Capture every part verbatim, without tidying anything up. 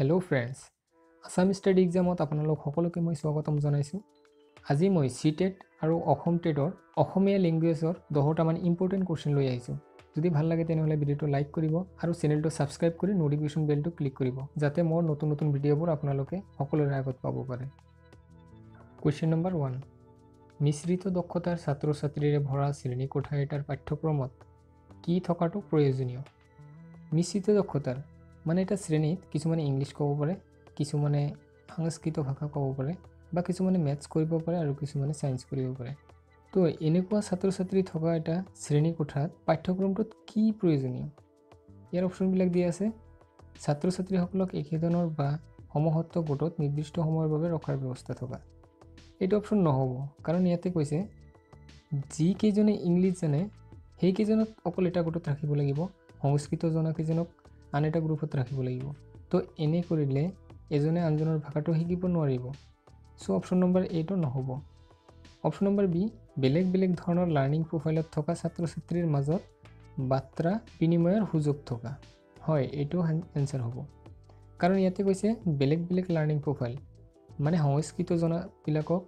Hello friends, Assam state exam आपलोक सकोलोके मैं स्वागतम जानाइछुं। आज मैं सी टेट और असम टेटर असमिया लैंगुवेजर दहटामान इम्पर्टेन्ट क्वेश्चन लै आइछुं। यदि भाल लगे तेनेहले भिडिओ लाइक करिब और चैनल सबसक्राइब कर नोटिफिकेशन बेल तो क्लिक करिब जाते मोर नतुन नतुन भिडिओबोर आपलोके सकोलोरे आगत पाबो पारे। क्वेश्चन नम्बर वन, मिश्रित दक्षतार छात्र छात्रीरे भरा श्रेणी कोठा एटार पाठ्यक्रमत कि थकाटो प्रयोजनीय। मिश्रित दक्षतार माने एटा श्रेणीत किसुमाने इंग्लिश कब पारे, किसुमाने संस्कृत भाषा कब पारे बा किसुमाने मैथ्स करिब पारे और किसुमाने साइंस करिब पारे। तो एनेकुवा छात्र छात्री थका एटा श्रेणी कोठात पाठ्यक्रमटत कि प्रयोजनीय, यार अपशनबिलाक दिया आछे। छात्र छात्रीसक एकेधৰণৰ बा समहत्व गोटत निर्दिष्ट समयर বাবে ৰখাৰ ব্যৱস্থা থকা। এইটো অপশন নহ'ব, কাৰণ ইয়াতে কৈছে যি কেজনে ইংলিছ জানে সেই কেজনক অকল এটা গোটত ৰাখিব লাগিব, সংস্কৃত জনা কেজনক आन एटा ग्रुपत राखिब लागिब। तो एने करिले एजने आनजনৰ भाषाটো শিকিব নোৱাৰিব। सो अपशन नम्बर ए तो নহ'ব। अपशन नम्बर बी, बेलेग बेलेग धৰণৰ লার্নিং প্রোফাইলত থকা ছাত্ৰ ছাত্ৰীৰ মাজত বাত্ৰা বিনিময়ৰ সুযোগ থকা হয়, এটো আনসার হ'ব। কাৰণ ইয়াতে কৈছে বেলেগ বেলেগ লার্নিং প্রোফাইল, মানে সংস্কৃত জনা বিলাকক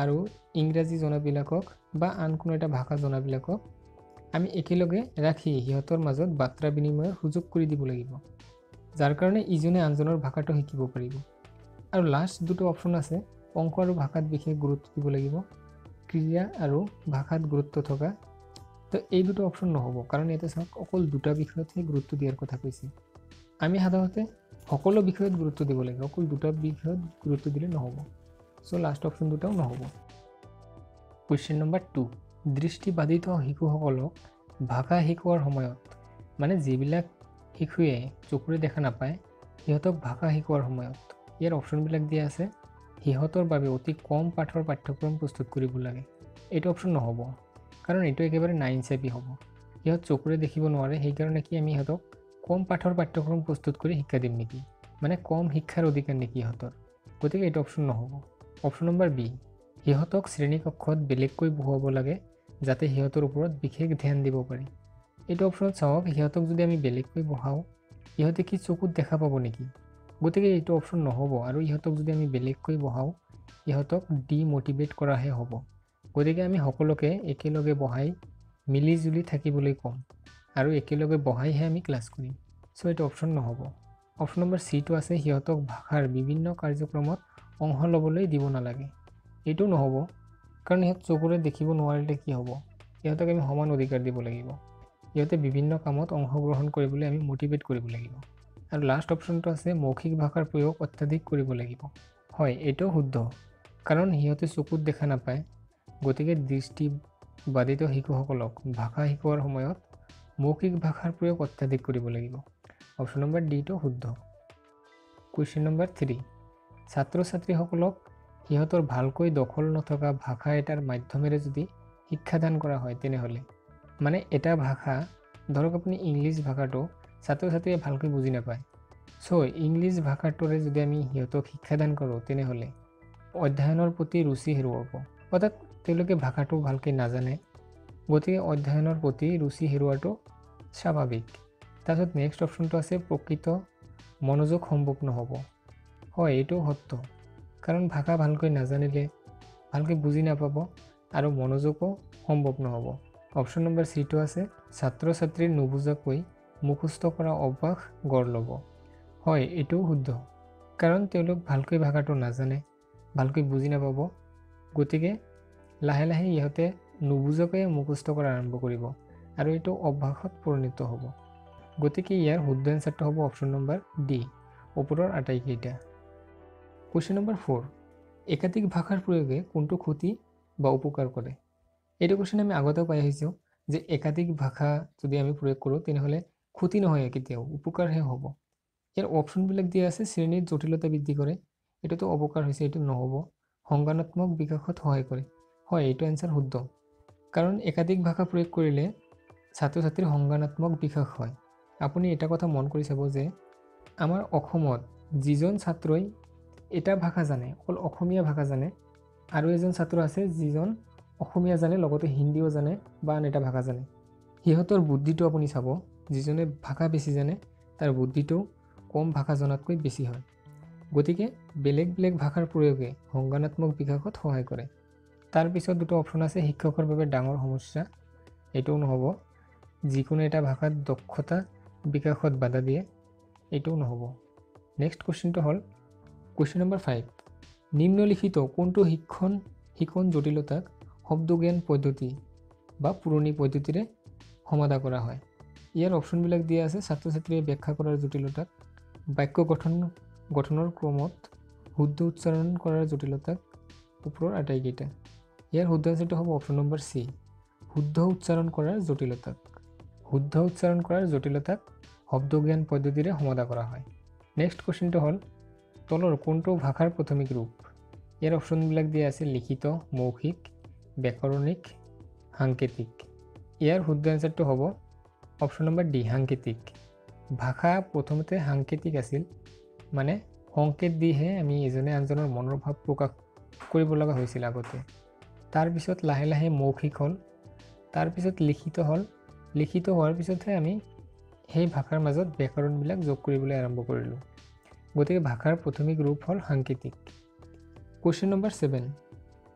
আৰু ইংৰাজী জনা বিলাকক বা আন কোনো এটা ভাষা জনা বিলাকক आमी एकेलगे राखी हिहतर मजत बार्ता विनिमयर सुजोग कर दी लगे, जार कारण इजने आनजनर भाषाटो शिकिब पारिब। और लास्ट दुटो अपशन आछे अंक और भाषात विशेष गुरुत्व दी लगे, क्रिया और भाषात गुरुत्व थका। तो ये दुटो अपशन नहब, कारण इते चाक अकल दुटा विषयत ही गुरुत्व दियार कथा कैसे। आमी साधारणते सकलो विषयत गुरुत्व दी लगे, अकल दुटा विषयत गुरुत्व दिले नहब। सो लास्ट अपशन दुटाओ नहब। क्वेश्चन नम्बर टू, दृष्टि बाधित शिशुसक भाषा शिकोर समय माने जीविल शिशुए चकुरे देखा नपाय सिहतक भाषा शिकोर समय यार अपशनबिल दिया आछे सिहतर बारे अति कम पाठर पाठ्यक्रम प्रस्तुत करिब लागे। एटो अपशन नहब, कारण एटो एकेबारे नाइनसेपी हब। सिहत चकुरे देखिब नोवारे हेइकारणे कि आमी सिहतक कम पाठर पाठ्यक्रम प्रस्तुत करि शिक्षा दिम नेकि, माने कम शिक्षार अधिकार नेकि सिहतर, गतिके एटो अपशन नहब। अपशन नम्बर बी, सिहतक श्रेणी कक्षत बेलेगक बहुवाब लागे जाते सिहतर ऊपर विशेष ध्यान दी पारि। यू अपशन चावक सिहतक जो आम बेलेगक बहाओ सिहते कि चकुत देखा पा निकी, गति के यू अपशन नहब। और सिहतक जो आम बेलेगक बहाओ सिहतक डिमोटिवेट कर हम, गति के आम सकोलोके एकेलगे बहाई मिली जुली थकिबले कम और एकेलगे बहाईहे आम क्लास करिम। सो यू अपशन नहब। अपशन नम्बर सी तो आछे सिहतक भाषार विभिन्न कार्यक्रम अंश लबले दी नालागे। यू नहब, कारण सिहत चकुरे देखिब नोवारिले कि हब, सिहतक आमी समान अधिकार दी लगिब। सिहते विभिन्न कामत अंशग्रहण करिबले आमी मोटिवेट करिब लागिब। और लास्ट अपशनटो आछे मौखिक भाषार प्रयोग अत्याधिक करिब लागिब, हय एटो शुद्ध, कारण सिहते चकुत देखा नापाय, गतिके दृष्टि बाधित शिशुसक भाषा शिकोर समयत मौखिक भाषार प्रयोग अत्याधिक करिब लागिब। अपशन नम्बर डी तो शुद्ध। क्वेश्चन नम्बर थ्री, छात्र छात्रीसक सिहतर भालक दखल नथका भाषा एटार माध्यमेरे यदि शिक्षादान करा हय तेनेहले माने एटा भाषा धरक आपनि इंग्लिश भाषाटो छात्र छात्रीये भालक बुझी नापाय। सो इंग्लिश भाषाटोरे यदि आमी सिहतक शिक्षादान करो तेनेहले अध्ययनर प्रति रुचि हेरुवाब, अर्थात तेलोके भाषाटो भालक नाजाने, गतिके अध्ययनर प्रति रुचि हेरुवाटो स्वाभाविक। तारपिছত नेक्स्ट अपशनटो आछे प्रकृत मनोयोग सम्भव নহ'ব, হয় এটো সত্য, कारण भाषा भालक नाजानिले भालक बुझी नापाब और मनोयोगो सम्भव नहब। अपशन नम्बर सी तो आछे छात्र छात्री नुबुझाकै मुखस्थ करा अभ्यास गढ़ लब, हय एटो शुद्ध, कारण तेलोक भालक भाषाटो नाजाने, भालक बुझी नापाब, गतिके लाहे लाहे इहते नुबुझाकै मुखस्थ करा आरम्भ करिब और एटो अभ्यासत परिणत हब। गतिके यार शुद्ध आन्सारटो हब अपशन नम्बर डि, ओपरर आटाइकेइटा। क्वेश्चन नम्बर फोर, एकाधिक भाषार प्रयोगे कोनटो क्षति बा उपकार करे। एटा क्वेश्चन आमी आगते पाइ आइछो जे एकाधिक भाषा यदि आमी प्रयोग करो तेनेहले क्षति नहय केतियाओ, उपकारहे हब। यार अपशनबिलाक दिया आछे श्रेणीर जटिलता बृद्धि करे, एटा तो अपकार होइछे, एटा नहब। संज्ञानात्मक विकासत सहाय करे, हय एटा आन्सार शुद्ध, कारण एकाधिक भाषा प्रयोग करिले छात्र छात्रीर संज्ञानात्मक विकास हय। आपुनि एटा कथा मन करि चाब जे आमार अসমत जिजन छात्रই एटा भाषा जाने, अकल असमिया भाषा जाने, और एजन छात्र आछे जिजन असमिया जाने लगते हिंदीओ जाने बा आन एटा भाषा जाने। सिहतर बुद्धिटो आपुनि चाब, जिजने भाषा बेसि जाने तार बुद्धिटो कम भाषा जनातक बेसि है गति के बेलेग बेलेग भाषार प्रयोगे संज्ञानात्मक विकास सहाय करे। तार पिछत दुटा अपशन आछे शिक्षकर बारे डांगर समस्या एटो नहब, जिको एटा भाषात दक्षता विकासत बाधा दिए एटो नहब। नेक्स्ट क्वेश्चन तो हल क्वेश्चन नम्बर फाइव निम्नलिखित कोनटो शिक्षण शिक्षण जटिलताक शब्दज्ञान पद्धति बा पुरनी पद्धतिरे समाधा करा हय। इयार अपशनबिलाक दिया आछे छात्र छात्रीये व्याख्या करार जटिलताक, वाक्य गठन गठनर क्रमत शुद्ध उच्चारण करार जटिलताक ऊपर आटाईकेटा। यार शुद्ध आंसरटा हब अपशन नम्बर सी शुद्ध उच्चारण करार जटिलताक शुद्ध उच्चारण करार जटिलताक शब्दज्ञान पद्धतिरे समाधा करा हय। नेक्स्ट क्वेश्चन हल तलर कोनटो भाषार प्राथमिक रूप। यार अपशनबिलाक दिया आछे लिखित, मौखिक, व्याकरणिक, सांकेतिक। यार शुद्ध आंसरटा हब अपशन नम्बर डी सांकेतिक। भाषा प्रथमते सांकेतिक आछिल माने संकेत दिहे आमी एजने आनजनर मनर भाव प्रकाश करिब लगा होइसिल आगते। तार पिছত लाहे लाहे मौखिक हल, तार पिছত लिखित हल, लिखित होवार पिछतহে आमी সেই ভাষাৰ মাজত ব্যাকৰণবিলাক যোগ কৰিবলৈ আৰম্ভ কৰিলোঁ। গতিকে ভাষাৰ প্ৰাথমিক ৰূপ হল সাংকেতিক। কোৱেশ্চন নম্বৰ সাত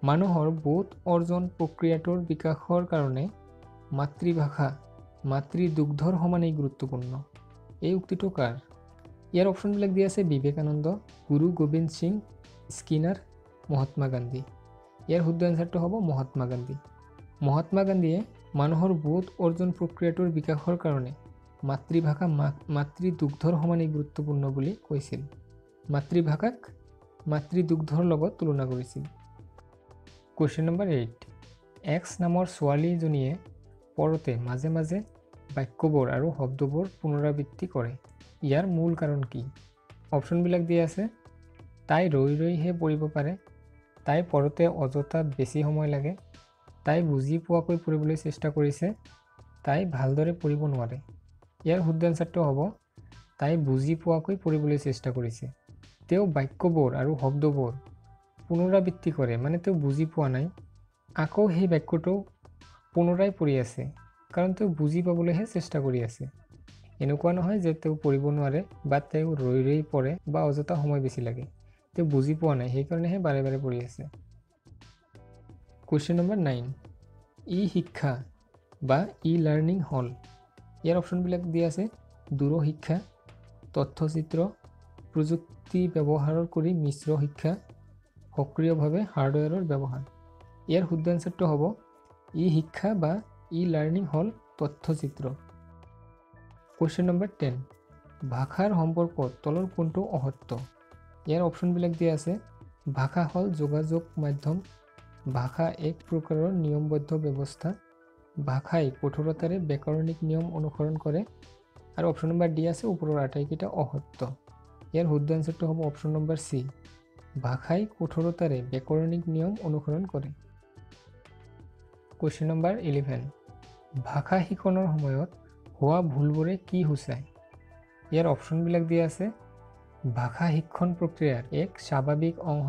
মানুহৰ বোধ অৰ্জন প্ৰক্ৰিয়াটোৰ বিকাশৰ কাৰণে মাতৃভাষা মাতৃদুগ্ধৰ সমানেই গুৰুত্বপূৰ্ণ। এই উক্তিটো কাৰ? ইয়াৰ অপশনবিলাক দিয়া আছে বিবেকানন্দ, গুৰু গোবিন্দ সিং, স্কিনাৰ, মহাত্মা গান্ধী। ইয়াৰ শুদ্ধ আনসারটো হ'ব মহাত্মা গান্ধী। মহাত্মা গান্ধীয়ে মানুহৰ বোধ অৰ্জন প্ৰক্ৰিয়াটোৰ বিকাশৰ কাৰণে মাতৃভাষা মাতৃদুগ্ধৰ সমানেই গুৰুত্বপূৰ্ণ বুলি কৈছিল। মাতৃভাষাক মাতৃদুগ্ধৰ লগত তুলনা কৰিছিল। কোৱেশ্চন নম্বৰ আঠ এক্স নামৰ ছোৱালীজনীয়ে পৰতে মাজে মাজে বাক্যবোৰ আৰু শব্দবোৰ পুনৰাবৃত্তি কৰে। यार मूल कारण की? ऑप्शन बिलाक दिया आछे ताई रई रई हे पढ़िब पारे, ताई पढ़ते अजथा बेसी समय लागे, ताई बुझी पोवाकै पढ़िबोलै चेष्टा करिछे, ताई भालदरे पढ़िब नोवारे। यार शुद्ध आन्सारटा हबो ताई बुझी पोवाकै पढ़िबोलै चेष्टा करिछे। तेओ वाक्यबोर आरु शब्दबोर पुनराबृत्ति करे माने तेओ बुझी पोवा नाइ आकौ हे वाक्यटो पुनराय पढ़ि आछे कारण तेओ बुझी पाबोलैহে चेष्टा करि आछे। এনেকুৱা নহয় যে তেওঁ পঢ়িব নোৱাৰে বা তেওঁ ৰৈ ৰৈ পঢ়ে বা অযথা সময় বেছি লাগে, তেওঁ বুজি পোৱা নাই সেইকাৰণেহে বাৰে বাৰে পঢ়ি আছে। কোৱেশ্চন নম্বৰ নয় ই শিক্ষা বা ই লাৰ্নিং হল। ইয়াৰ অপশ্যনবিলাক দিয়া আছে দূৰ শিক্ষা, তথ্যচিত্ৰ, প্ৰযুক্তি ব্যৱহাৰ কৰি মিশ্ৰ শিক্ষা, সক্ৰিয়ভাৱে হাৰ্ডৱেৰৰ ব্যৱহাৰ। ইয়াৰ শুদ্ধ আনসারটো হ'ব ই শিক্ষা বা ই লাৰ্নিং হল তথ্যচিত্ৰ। কোৱেশ্চন নম্বৰ দহ ভাষাৰ সম্পৰ্ক তলৰ কোনটো অসত্য? ইয়াৰ অপশ্যনবিলাক দিয়া আছে ভাষা হল যোগাযোগ মাধ্যম, ভাষা এক প্ৰকাৰৰ নিয়মবদ্ধ ব্যৱস্থা, ভাষাই কঠোৰতাৰে ব্যাকৰণিক নিয়ম অনুসৰণ কৰে, আৰু অপশ্যন নম্বৰ ডি আছে ওপৰৰ আটাইকেইটা অসত্য। ইয়াৰ শুদ্ধ আনসারটো হ'ব অপশ্যন নম্বৰ চি ভাষাই কঠোৰতাৰে ব্যাকৰণিক নিয়ম অনুসৰণ কৰে। কোৱেশ্চন নম্বৰ এঘাৰ ভাষা শিক্ষণৰ সময়ত हुआ भूलबोरे की हुसाय। यार अपशनबिलाक दिया आछे भाषा शिक्षण प्रक्रियार एक स्वाभाविक अंग।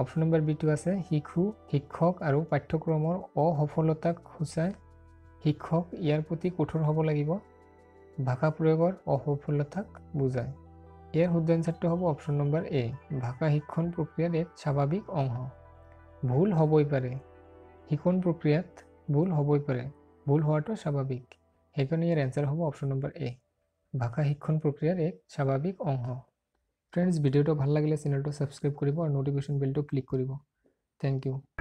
अपशन नम्बर बीटो आछे शिशु शिक्षक और पाठ्यक्रमर असफलताक हुसाय, शिक्षक यार प्रति कठोर हब लागिब, भाषा प्रयोगर असफलताक बुझाय। यार शुद्ध आन्सारटा हब अपशन नम्बर ए भाषा शिक्षण प्रक्रियार एक स्वाभाविक अंग। भूल हबई पारे, शिक्षण प्रक्रियात भूल हबई पारे, भूल होवाटो स्वाभाविक। সেইকাৰণে ইয়াৰ এনসার হব অপশন নম্বর এ ভাষা শিক্ষণ প্রক্রিয়ার এক স্বাভাবিক অংশ। ফ্রেন্ডস ভিডিওটা ভাল লাগিলে চ্যানেলটো সাবস্ক্রাইব কৰিব আৰু নোটিফিকেশন বেলটো ক্লিক কৰিব। Thank you.